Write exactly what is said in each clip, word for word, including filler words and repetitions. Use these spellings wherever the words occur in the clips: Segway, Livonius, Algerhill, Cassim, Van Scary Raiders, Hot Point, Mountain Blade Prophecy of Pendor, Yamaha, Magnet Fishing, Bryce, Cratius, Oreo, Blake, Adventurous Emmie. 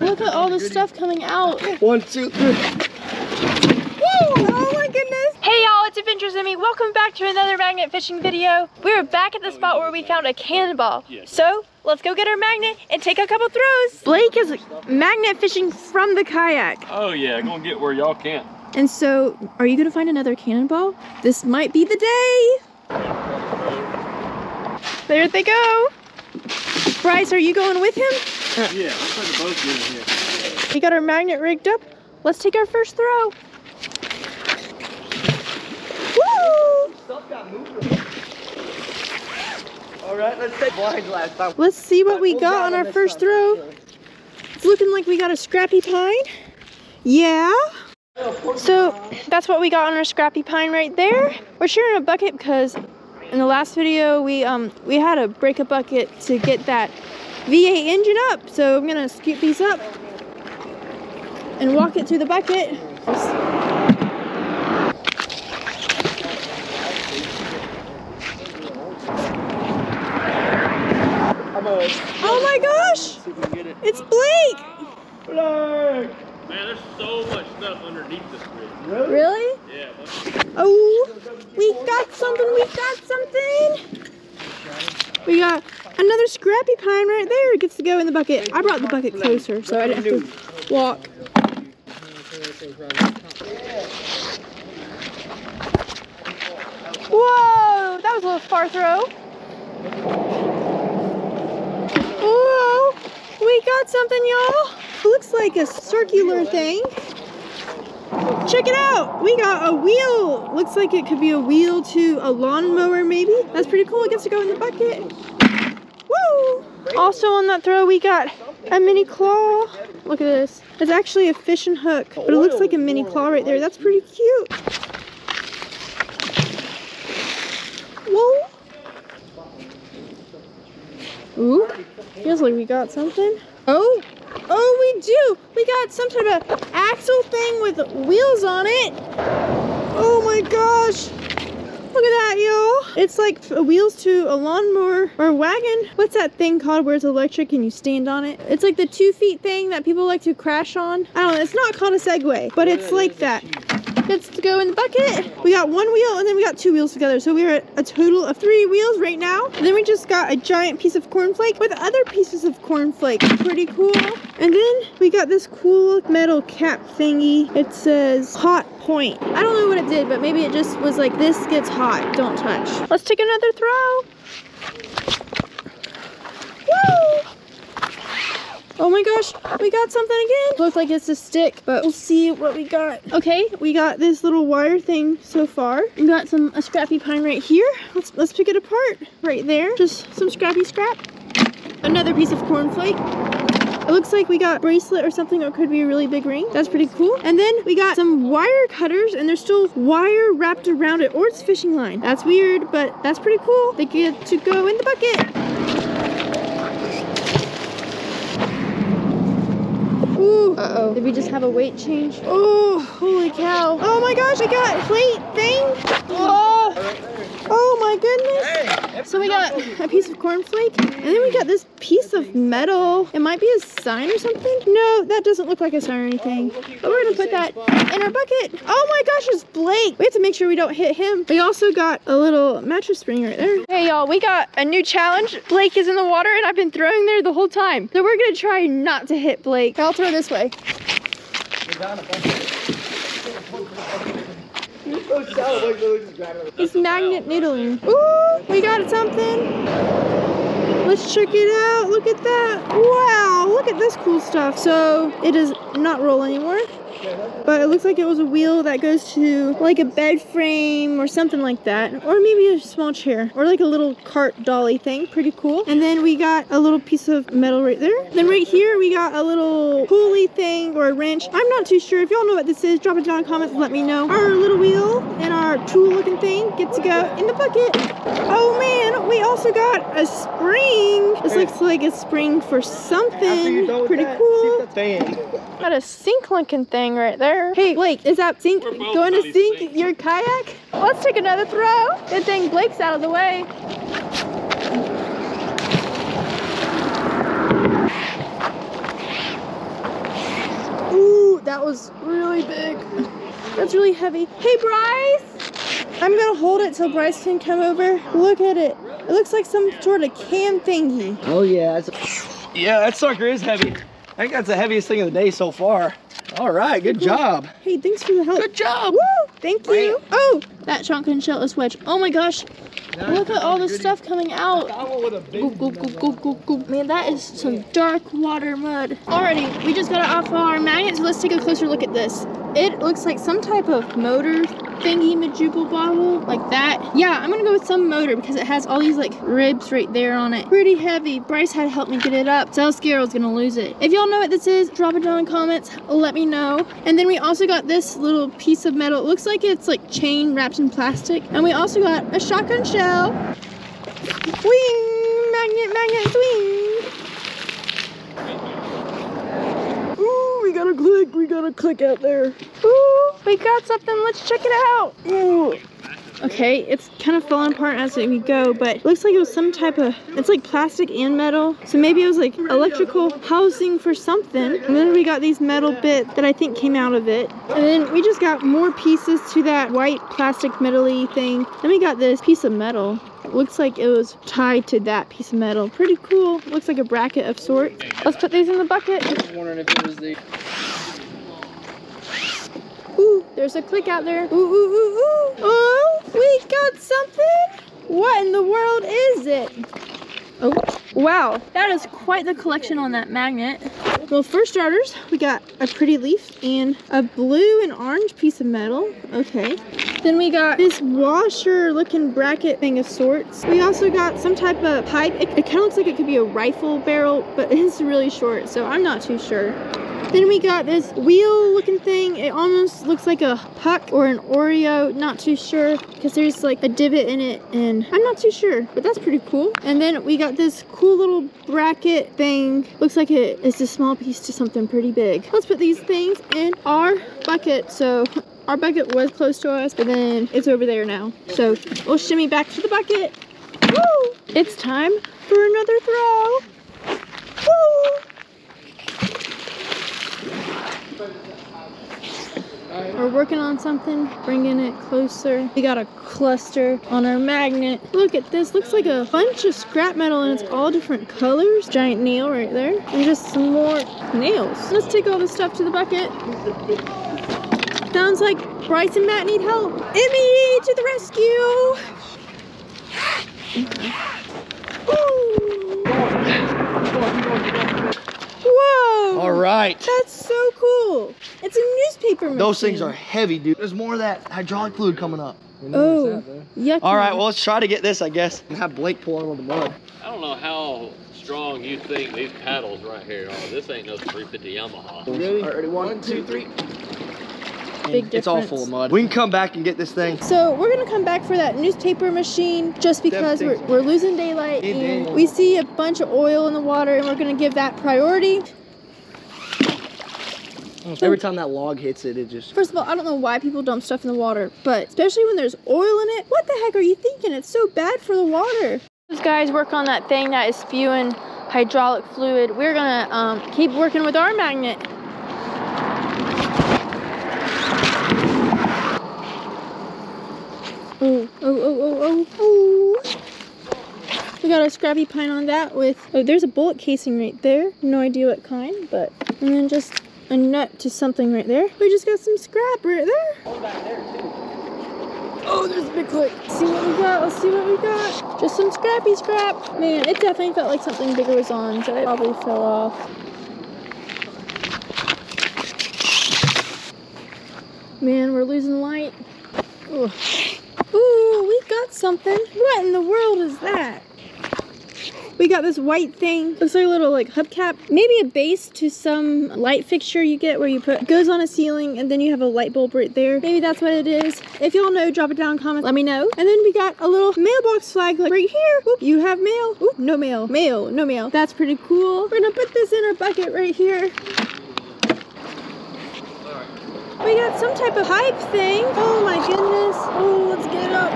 Look at all the stuff coming out. One, two, three. Whoa! Oh my goodness. Hey y'all, it's Adventurous Emmie. Welcome back to another magnet fishing video. We are back at the spot where we found a cannonball. So let's go get our magnet and take a couple throws. Blake is magnet fishing from the kayak. Oh yeah, gonna get where y'all can't. And so, are you gonna find another cannonball? This might be the day. There they go. Bryce, are you going with him? Yeah, let's try to both get in here. We got our magnet rigged up. Let's take our first throw. Woo! Stuff got moving. All right, let's take blinds last time. Let's see what we got on our first throw. It's looking like we got a scrappy pine. Yeah. So that's what we got on our scrappy pine right there. We're sharing a bucket because in the last video we um we had to break a bucket to get that V eight engine up. So I'm gonna scoop these up and walk it through the bucket. Oh my gosh! It's Blake! Blake! Man, there's so much stuff underneath this bridge. Really? Really? Yeah. Oh, we got something, we got something. We got another scrappy pine right there. It gets to go in the bucket. I brought the bucket closer so I didn't have to walk. Whoa, that was a little far throw. Whoa, we got something, y'all. Looks like a circular thing. Check it out! We got a wheel! Looks like it could be a wheel to a lawnmower maybe. That's pretty cool. It gets to go in the bucket. Woo! Also on that throw we got a mini claw. Look at this. It's actually a fishing hook, but it looks like a mini claw right there. That's pretty cute. Whoa! Ooh, feels like we got something. Oh! Oh, we do! We got some sort of axle thing with wheels on it. Oh my gosh! Look at that, y'all! It's like wheels to a lawnmower or wagon. What's that thing called where it's electric and you stand on it? It's like the two feet thing that people like to crash on. I don't know, it's not called a Segway, but it's like that. Let's go in the bucket. We got one wheel and then we got two wheels together. So we're at a total of three wheels right now. And then we just got a giant piece of cornflake with other pieces of cornflake. Pretty cool. And then we got this cool metal cap thingy. It says Hot Point. I don't know what it did, but maybe it just was like, this gets hot, don't touch. Let's take another throw. Woo! Oh my gosh, we got something again. Looks like it's a stick, but we'll see what we got. Okay, we got this little wire thing so far. We got some a scrappy pine right here. Let's let's pick it apart right there. Just some scrappy scrap. Another piece of cornflake. It looks like we got a bracelet or something, or could be a really big ring. That's pretty cool. And then we got some wire cutters, and there's still wire wrapped around it, or it's fishing line. That's weird, but that's pretty cool. They get to go in the bucket. Ooh, uh-oh. Did we just have a weight change? Oh, holy cow. Oh my gosh, I got a plate thing. Oh, oh my goodness. So we got a piece of cornflake, and then we got this piece of metal. It might be a sign or something. No, that doesn't look like a sign or anything. But we're gonna put that in our bucket. Oh my gosh, it's Blake. We have to make sure we don't hit him. We also got a little mattress spring right there. Hey y'all, we got a new challenge. Blake is in the water, and I've been throwing there the whole time. So we're gonna try not to hit Blake. I'll throw this way. It's magnet needling. Ooh, we got something. Let's check it out. Look at that. Wow, look at this cool stuff. So it does not roll anymore, but it looks like it was a wheel that goes to like a bed frame or something like that, or maybe a small chair or like a little cart dolly thing. Pretty cool. And then we got a little piece of metal right there. Then right here we got a little pulley thing or a wrench. I'm not too sure. If y'all know what this is, drop it down in the comments and let me know. Our little wheel and our tool looking thing get to go in the bucket. Oh man, we also got a spring. This looks like a spring for something. Pretty cool. Got a sink looking thing right there. Hey Blake, is that sink going to sink things. Your kayak? Let's take another throw. Good thing Blake's out of the way. That was really big. That's really heavy. Hey, Bryce! I'm gonna hold it till Bryce can come over. Look at it. It looks like some sort of can thingy. Oh yeah. That's a yeah, that sucker is heavy. I think that's the heaviest thing of the day so far. All right, good job. Hey, thanks for the help. Good job. Woo! Thank you. Bam. Oh, that chunk can shut the switch. Oh my gosh. That Look at all this goody. stuff coming out. Goop, goop, goop, goop, goop, goop. Man, that is some dark water mud. Alrighty, we just got it off of our magnet, so let's take a closer look at this. It looks like some type of motor thingy majoogle bottle, like that. Yeah, I'm gonna go with some motor because it has all these like ribs right there on it. Pretty heavy. Bryce had to help me get it up, so I was scared I was gonna lose it. If y'all know what this is, drop it down in the comments, let me know. And then we also got this little piece of metal. It looks like it's like chain wrapped in plastic. And we also got a shotgun shell. Swing! Magnet, magnet, swing! Ooh, we got a click, we got a click out there. Ooh! We got something, let's check it out. Ooh. Okay, it's kind of falling apart as we go, but it looks like it was some type of, it's like plastic and metal. So maybe it was like electrical housing for something. And then we got these metal bits that I think came out of it. And then we just got more pieces to that white plastic metal-y thing. Then we got this piece of metal. It looks like it was tied to that piece of metal. Pretty cool, looks like a bracket of sorts. Let's put these in the bucket. I was wondering if it was the... Ooh, there's a click out there. Ooh, ooh, ooh, ooh. Oh, we got something. What in the world is it? Oh, wow. That is quite the collection on that magnet. Well, for starters, we got a pretty leaf and a blue and orange piece of metal. Okay. Then we got this washer looking bracket thing of sorts. We also got some type of pipe. It, it kind of looks like it could be a rifle barrel, but it's really short, so I'm not too sure. Then we got this wheel looking thing. It almost looks like a puck or an Oreo, not too sure, because there's like a divot in it and I'm not too sure, but that's pretty cool. And then we got this cool little bracket thing. Looks like it is a small piece to something pretty big. Let's put these things in our bucket. So our bucket was close to us, but then it's over there now. So we'll shimmy back to the bucket. Woo! It's time for another throw. Woo! We're working on something, bringing it closer. We got a cluster on our magnet. Look at this, looks like a bunch of scrap metal and it's all different colors. Giant nail right there. And just some more nails. Let's take all this stuff to the bucket. Sounds like Bryce and Matt need help. Emmy to the rescue! Ooh. Whoa! All right. That's so cool. It's a newspaper machine. Those things are heavy, dude. There's more of that hydraulic fluid coming up. Oh, yeah. All right, well, let's try to get this, I guess, and have Blake pull out on the mud. I don't know how strong you think these paddles right here are. This ain't no three fifty Yamaha. Really? All right, one, one, two, three. Big difference. It's all full of mud. We can come back and get this thing. So we're gonna come back for that newspaper machine just because we're, we're losing daylight and we see a bunch of oil in the water and we're gonna give that priority. Every time that log hits it, it just... First of all, I don't know why people dump stuff in the water, but especially when there's oil in it, what the heck are you thinking? It's so bad for the water. Those guys work on that thing that is spewing hydraulic fluid. We're gonna um, keep working with our magnet. Oh, oh, oh, oh, oh, oh. We got a scrappy pine on that with, oh, there's a bullet casing right there. No idea what kind, but, and then just a nut to something right there. We just got some scrap right there. Oh, back there too. Oh, there's a big click. Let's see what we got, let's see what we got. Just some scrappy scrap. Man, it definitely felt like something bigger was on, so it probably fell off. Man, we're losing light. Ugh. Ooh, we got something. What in the world is that? We got this white thing. Looks like a little like hubcap. Maybe a base to some light fixture you get where you put, goes on a ceiling and then you have a light bulb right there. Maybe that's what it is. If y'all know, drop it down in the comments. Let me know. And then we got a little mailbox flag like right here. Oop, you have mail. Oop, no mail. Mail, no mail. That's pretty cool. We're gonna put this in our bucket right here. We got some type of hype thing. Oh my goodness. Oh, let's get up.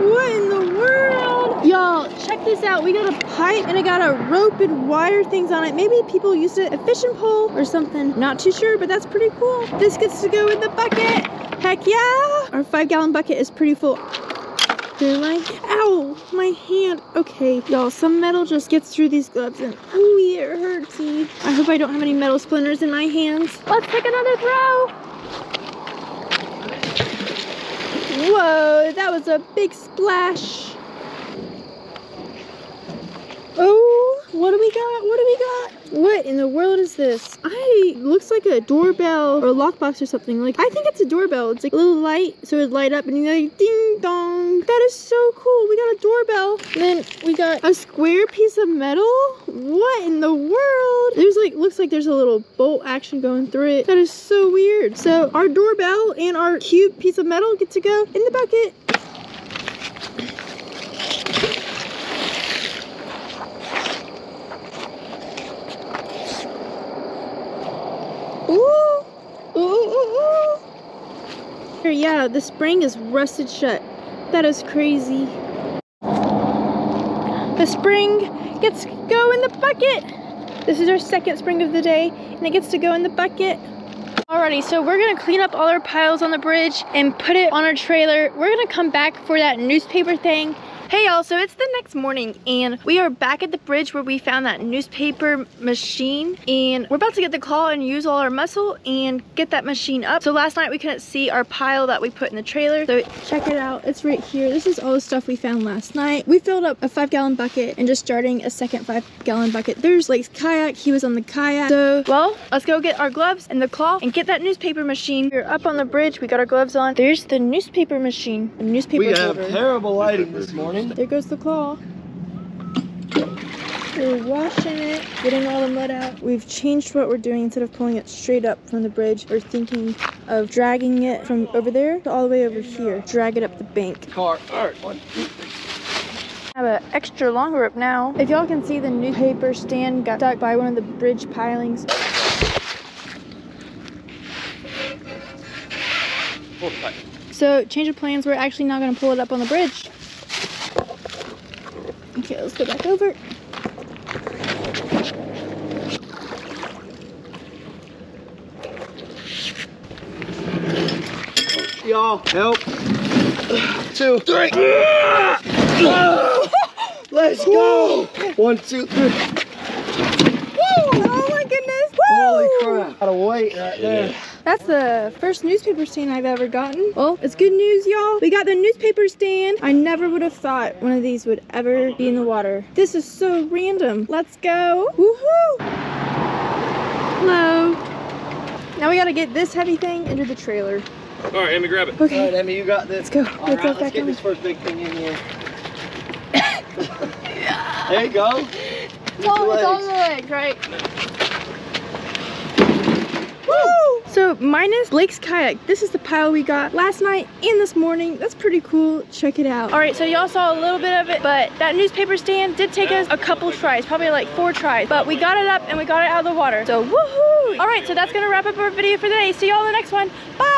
What in the world? Y'all, check check this out. We got a pipe and I got a rope and wire things on it. Maybe people used it, a fishing pole or something. Not too sure, but that's pretty cool. This gets to go in the bucket. Heck yeah. Our five gallon bucket is pretty full. Do I? Ow, my hand. Okay, y'all, some metal just gets through these gloves and ooh, yeah, it hurts. I hope I don't have any metal splinters in my hands. Let's take another throw. Whoa, that was a big splash. Oh, what do we got? What do we got? What in the world is this? I, looks like a doorbell or a lockbox or something. Like, I think it's a doorbell. It's like a little light, so it'd light up and you're like, ding dong. That is so cool. We got a doorbell. And then we got a square piece of metal. What in the world? There's like, looks like there's a little bolt action going through it. That is so weird. So our doorbell and our cute piece of metal get to go in the bucket. Yeah, the spring is rusted shut. That is crazy. The spring gets to go in the bucket. This is our second spring of the day, and it gets to go in the bucket. Alrighty, so we're gonna clean up all our piles on the bridge and put it on our trailer. We're gonna come back for that newspaper thing. Hey y'all, so it's the next morning and we are back at the bridge where we found that newspaper machine, and we're about to get the claw and use all our muscle and get that machine up. So last night we couldn't see our pile that we put in the trailer. So check it out, it's right here. This is all the stuff we found last night. We filled up a five gallon bucket and just starting a second five gallon bucket. There's Blake's kayak, he was on the kayak. So, well, let's go get our gloves and the claw and get that newspaper machine. We're up on the bridge, we got our gloves on. There's the newspaper machine. The newspaper we have over. Terrible lighting this morning. There goes the claw. We're washing it, getting all the mud out. We've changed what we're doing. Instead of pulling it straight up from the bridge, we're thinking of dragging it from over there to all the way over here. Drag it up the bank. Car, all right, one, two, three. I have an extra long rope now. If y'all can see, the newspaper stand got stuck by one of the bridge pilings. Four, five. So, change of plans. We're actually now going to pull it up on the bridge. Okay, let's go back over. Y'all, help. Two, three. Let's go. One, two, three. Woo! Oh my goodness. Woo! Holy crap. Gotta wait right there. That's the first newspaper stand I've ever gotten. Well, it's good news, y'all. We got the newspaper stand. I never would have thought one of these would ever be in the water. This is so random. Let's go. Woohoo! Hello. Now we gotta get this heavy thing into the trailer. All right, Emmie, grab it. Okay. All right, Emmie, you got this. Let's go. All let's right, go let's back get on. This first big thing in here. There you go. It's on, it's on the leg, right? Woo! So minus Blake's kayak, this is the pile we got last night and this morning. That's pretty cool. Check it out. All right, so y'all saw a little bit of it, but that newspaper stand did take us a couple tries, probably like four tries, but we got it up and we got it out of the water. So woohoo! All right, so that's gonna wrap up our video for today. See y'all in the next one. Bye!